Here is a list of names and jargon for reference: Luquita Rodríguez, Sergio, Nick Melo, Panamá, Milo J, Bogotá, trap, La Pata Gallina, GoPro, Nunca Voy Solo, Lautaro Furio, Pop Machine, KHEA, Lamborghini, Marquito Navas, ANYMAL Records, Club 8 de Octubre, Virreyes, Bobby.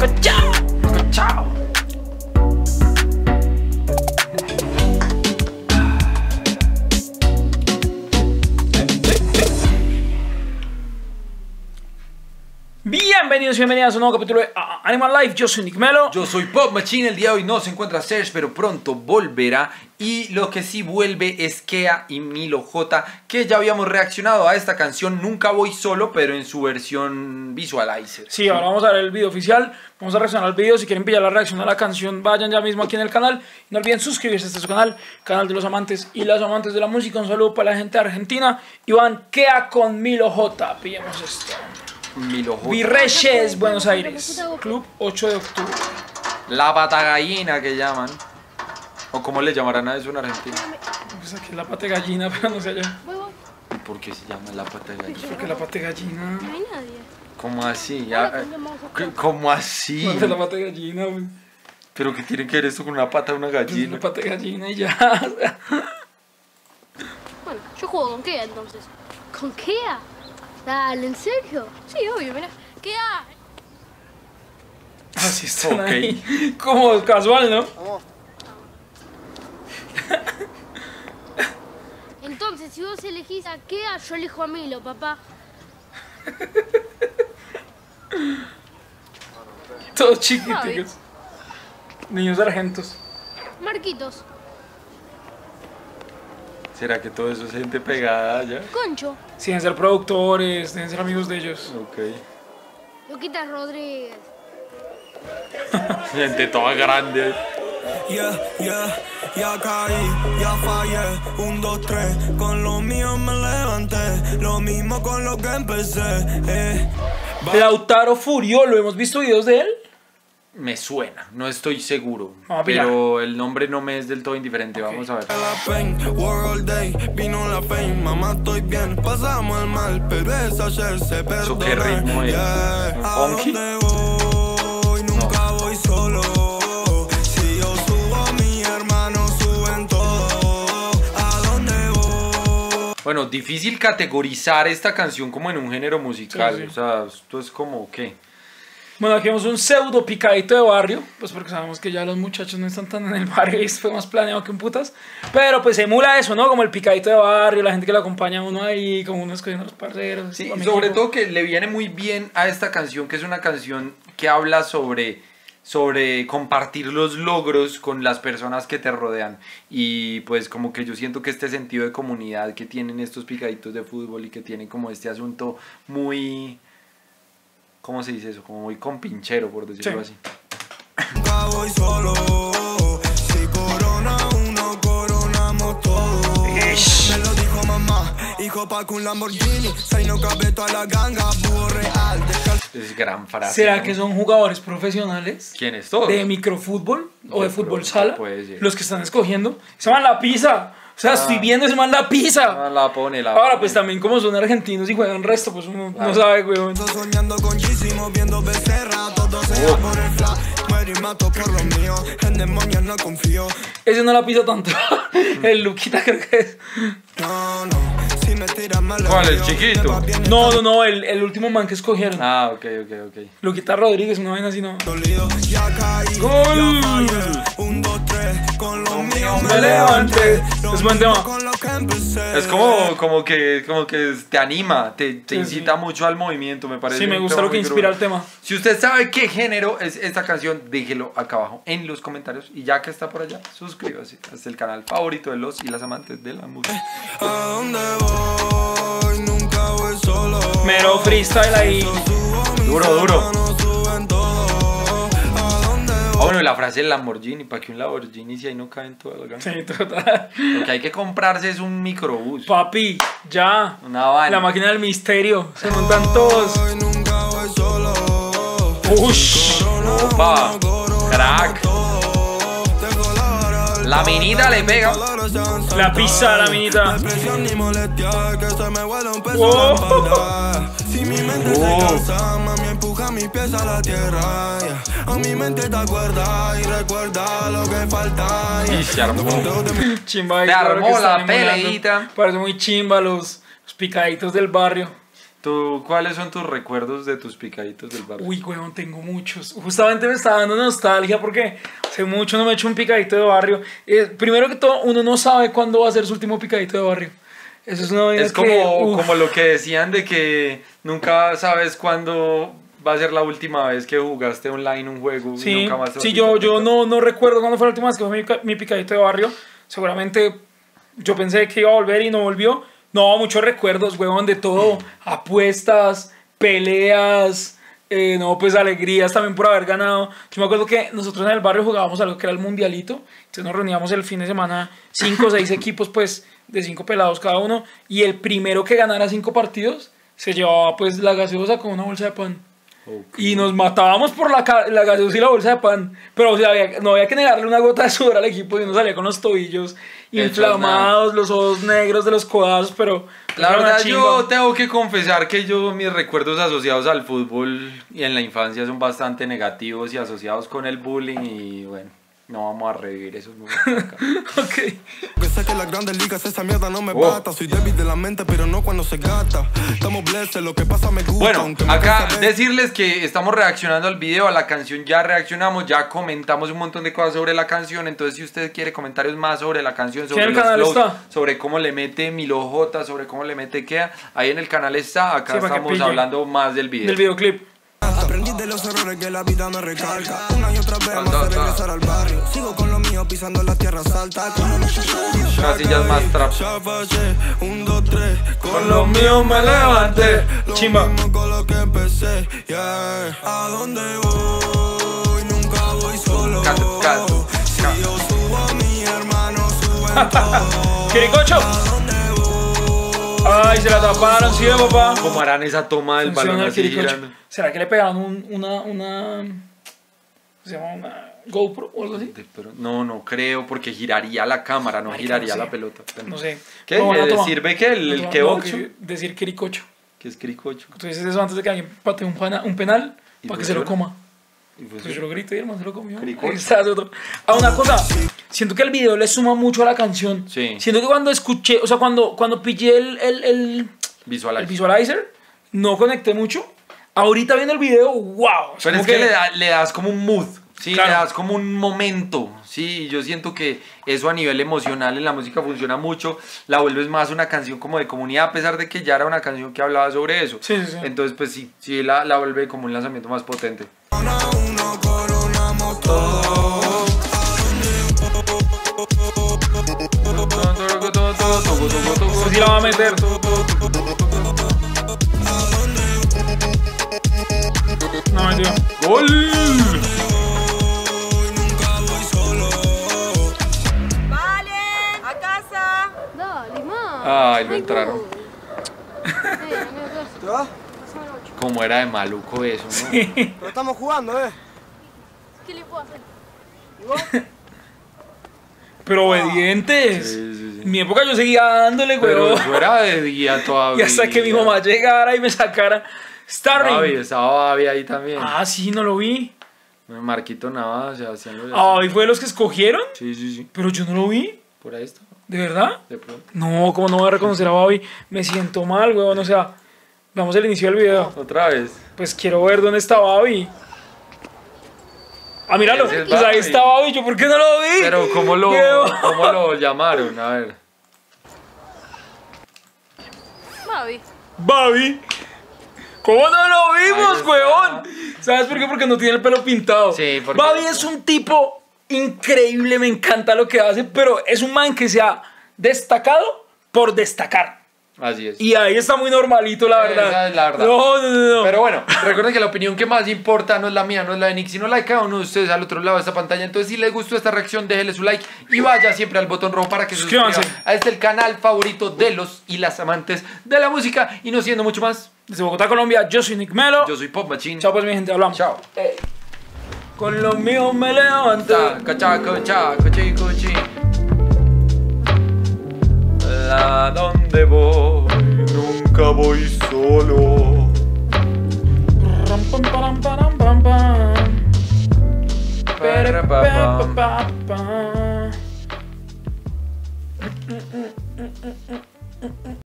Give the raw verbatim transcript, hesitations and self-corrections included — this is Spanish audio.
¡Cachao! ¡Cachao! Bienvenidos y bienvenidas a un nuevo capítulo de ANYMAL Live. Yo soy Nick Melo. Yo soy Pop Machine. El día de hoy no se encuentra Sergio, pero pronto volverá. Y lo que sí vuelve es KHEA y Milo J, que ya habíamos reaccionado a esta canción Nunca Voy Solo, pero en su versión visualizer. Sí, ahora vamos a ver el video oficial. Vamos a reaccionar al video. Si quieren pillar la reacción a la canción, vayan ya mismo aquí en el canal. No olviden suscribirse a este canal, canal de los amantes y las amantes de la música. Un saludo para la gente de Argentina. Iván, KHEA con Milo J. Pillemos esto. Milo J. Virreyes, Buenos Aires, Club ocho de octubre. La Pata Gallina que llaman. O como le llamarán a eso en Argentina. Pues aquí es La Pata Gallina, pero no sé allá. ¿Y por qué se llama La Pata Gallina? Porque La Pata Gallina. No hay nadie. ¿Cómo así? ¿Cómo así? No, la Pata Gallina, güey. ¿Pero qué tiene que ver esto con una pata de una gallina? Pues la Pata Gallina y ya. Bueno, yo juego con KHEA entonces. ¿Con KHEA? Dale, ¿en serio? Sí, obvio, mira. KHEA. Así está. Okay. Como casual, ¿no? Vamos. Entonces, si vos elegís a KHEA, yo elijo a Milo, papá. Todos chiquiticos. Niños argentos. Marquitos. ¿Será que todo eso es gente pegada ya? Concho. Sí, deben ser productores, deben ser amigos de ellos. Ok. Luquita Rodríguez. Gente toda grande. Yeah, yeah, ya caí, ya fallé. Un, dos, tres. Con los míos me levanté. Lo mismo con lo que empecé. Eh. Lautaro Furio, ¿lo hemos visto videos de él? Me suena, no estoy seguro, pero el nombre no me es del todo indiferente, okay. Vamos a ver. Eso qué ritmo es, ¿un funky? No. Bueno, difícil categorizar esta canción como en un género musical, sí, sí. O sea, esto es como, ¿qué? Bueno, aquí vemos un pseudo picadito de barrio, pues porque sabemos que ya los muchachos no están tan en el barrio y fue más planeado que un putas, pero pues emula eso, ¿no? Como el picadito de barrio, la gente que lo acompaña a uno ahí, como uno escogiendo a los parceros. Sí, sobre todo que le viene muy bien a esta canción, que es una canción que habla sobre, sobre compartir los logros con las personas que te rodean, y pues como que yo siento que este sentido de comunidad que tienen estos picaditos de fútbol y que tienen como este asunto muy... ¿Cómo se dice eso? Como muy compinchero, por decirlo sí. Así. Nunca voy solo. Si corona uno, coronamos todo. Me lo dijo mamá. Hijo Paco un Lamborghini. Soy no cabe toda la ganga. Búho real. Es gran frase. ¿Será ¿no? que son jugadores profesionales? ¿Quiénes todos? ¿De microfútbol o de, de fútbol sala? Los que están escogiendo. Se van a la pizza. O sea, ah, estoy viendo ese man la pizza. La pone, la Ahora, pone. Pues también, como son argentinos y juegan resto, pues uno claro. No sabe, weón. Oh. Ese no la pisa tanto. El Luquita, creo que es. No, no. Si me tiras mal. ¿Cuál, el chiquito? No, no, no. El, el último man que escogieron. Ah, ok, ok, ok. Luquita Rodríguez, una vaina así, no. ¡Gol! Un, dos, tres. Con los míos me levanté. Es buen tema. Es como, como, que, como que te anima, te, te sí, incita sí. mucho al movimiento, me parece. Sí, me gusta lo que inspira el tema. Si usted sabe qué género es esta canción, déjelo acá abajo en los comentarios. Y ya que está por allá, suscríbase. Es el canal favorito de los y las amantes de la música. ¿A dónde voy? Nunca voy solo. Mero freestyle ahí. Duro, duro. Ah, bueno, la frase del Lamborghini, para que un Lamborghini si ahí no caen todas las ganas. Sí, total. Lo que hay que comprarse es un microbús. Papi, ya. Una vaina. La máquina del misterio. Se montan todos. Ush. Opa. Crack. La minita le pega. La pizza a la minita. Oh. Y se armó. Chimba, se armó la peleita. Parece muy chimba los, los picaditos del barrio. ¿Tú, ¿Cuáles son tus recuerdos de tus picaditos del barrio? Uy, huevón, tengo muchos. Justamente me está dando nostalgia porque hace mucho no me he hecho un picadito de barrio. Eh, primero que todo, uno no sabe cuándo va a ser su último picadito de barrio. Eso es una es como, que, como lo que decían de que nunca sabes cuándo va a ser la última vez que jugaste online un juego. Sí, y nunca más sí yo, yo no, no recuerdo cuándo fue la última vez que fue mi, mi picadito de barrio. Seguramente yo pensé que iba a volver y no volvió. No, muchos recuerdos, huevón, de todo. Apuestas, peleas, eh, no, pues alegrías también por haber ganado. Yo me acuerdo que nosotros en el barrio jugábamos algo que era el mundialito. Entonces nos reuníamos el fin de semana, cinco o seis equipos, pues, de cinco pelados cada uno. Y el primero que ganara cinco partidos se llevaba, pues, la gaseosa con una bolsa de pan. Okay. Y nos matábamos por la, la gaseosa y la bolsa de pan. Pero o sea, había, no había que negarle una gota de sudor al equipo. Y uno salía con los tobillos inflamados, los ojos negros de los codazos. Pero la verdad yo tengo que confesar que yo mis recuerdos asociados al fútbol y en la infancia son bastante negativos y asociados con el bullying. Y bueno, no vamos a revivir esos momentos. Ok. Que sé que las grandes ligas esa mierda no me mata. Soy débil de la mente, pero no cuando se gata. Estamos blessed, lo que pasa me gusta. Bueno, acá decirles que estamos reaccionando al video, a la canción ya reaccionamos, ya comentamos un montón de cosas sobre la canción. Entonces, si usted quiere comentarios más sobre la canción, sobre los flows, sobre cómo le mete Milo J, sobre cómo le mete K H E A, ahí en el canal está. Acá estamos hablando más del video. Del videoclip. Aprendí de los errores que la vida me recarga. Una y otra vez más de regresar al barrio. Sigo con lo mío pisando las tierras altas. Casillas más trap. Con lo mío me levanté. Chimba. Con lo que empecé. ¿A dónde voy? Nunca voy solo. Si yo subo a mi hermano, suben todos. Quiricocho. Ay, se la taparon, sí, papá. ¿Cómo harán esa toma del balón así girando? ¿Será que le pegaron un, una, una, se llama una GoPro o algo así? No, no creo, porque giraría la cámara, no giraría la pelota. No sé. ¿Qué? ¿Sirve que el que ocho? Decir quiricocho. ¿Qué es quiricocho? Tú dices eso antes de que alguien patee un penal para que se lo coma. Pues yo lo grito y el man se lo comió. A una cosa, siento que el video le suma mucho a la canción. Sí. Siento que cuando escuché, o sea, cuando, cuando pillé el, el, el, visualizer. el visualizer, no conecté mucho. Ahorita viendo el video, wow. Pero es que, que le, da, le das como un mood, sí, claro. Le das como un momento. Sí, yo siento que eso a nivel emocional en la música funciona mucho. La vuelves más una canción como de comunidad, a pesar de que ya era una canción que hablaba sobre eso. Sí, sí, sí. Entonces, pues sí, sí la, la vuelve como un lanzamiento más potente. Sí, la va a meter. No, mentira. ¡Gol! Vale, a casa. No, limón. Ay, no entraron. Como era de maluco eso, ¿no? Sí. Pero estamos jugando, ¿eh? ¿Qué le puedo hacer? ¿Y vos? Pero obedientes. Sí, sí, sí. En mi época yo seguía dándole, güey. Pero yo era de día todavía. Y hasta que mi mamá llegara y me sacara. Starring. Bobby, estaba Bobby ahí también. Ah, sí, no lo vi. Marquito Navas, ya hacían los. Ah, ¿hoy fue de los que escogieron? Sí, sí, sí. Pero yo no lo vi. Por ahí está. ¿De verdad? De pronto. No, como no voy a reconocer a Bobby. Me siento mal, güey. O sea, vamos al inicio del video. Otra vez. Pues quiero ver dónde está Bobby. Ah, míralo. Pues Bobby. Ahí está Bobby. ¿Yo por qué no lo vi? Pero, ¿cómo lo, ¿cómo lo llamaron? A ver. Bobby. Bobby. ¿Cómo no lo vimos, huevón? ¿Sabes por qué? Porque no tiene el pelo pintado. Sí, porque... Bobby es un tipo increíble, me encanta lo que hace, pero es un man que se ha destacado por destacar. Así es. Y ahí está muy normalito, la verdad. Esa es la verdad. No, no, no, no. Pero bueno, recuerden que la opinión que más importa no es la mía, no es la de Nick, sino la de cada uno de ustedes al otro lado de esta pantalla. Entonces, si les gustó esta reacción, déjenle su like y vaya siempre al botón rojo para que se suscriban a este el canal favorito de los y las amantes de la música. Y no siendo mucho más, desde Bogotá, Colombia, yo soy Nick Melo. Yo soy Pop Machine. Chao pues mi gente, hablamos. Chao. Eh. Con lo mío me levanto. Chaca, chaca, chaca, chico, chico. ¿A dónde voy? Nunca voy solo.